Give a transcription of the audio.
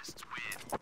Last win.